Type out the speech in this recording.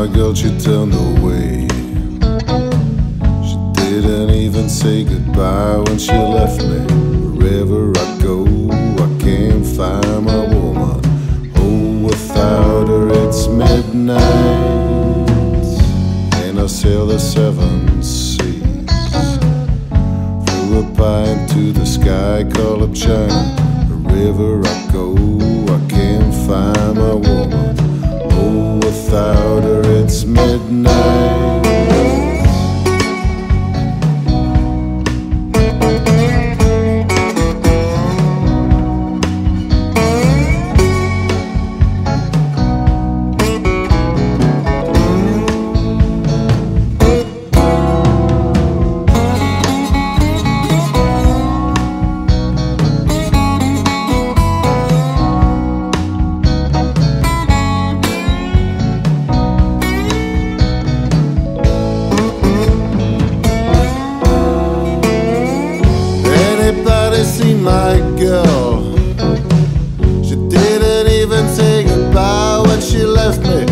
my girl, she turned away. She didn't even say goodbye when she left me. Wherever I go, I can't find my woman. Oh, without her it's midnight, and I sail the seven seas. Threw a pie to the sky, call up China. Wherever I go, I can't find my woman. Oh, without her, it's midnight. My girl, she didn't even say goodbye when she left me.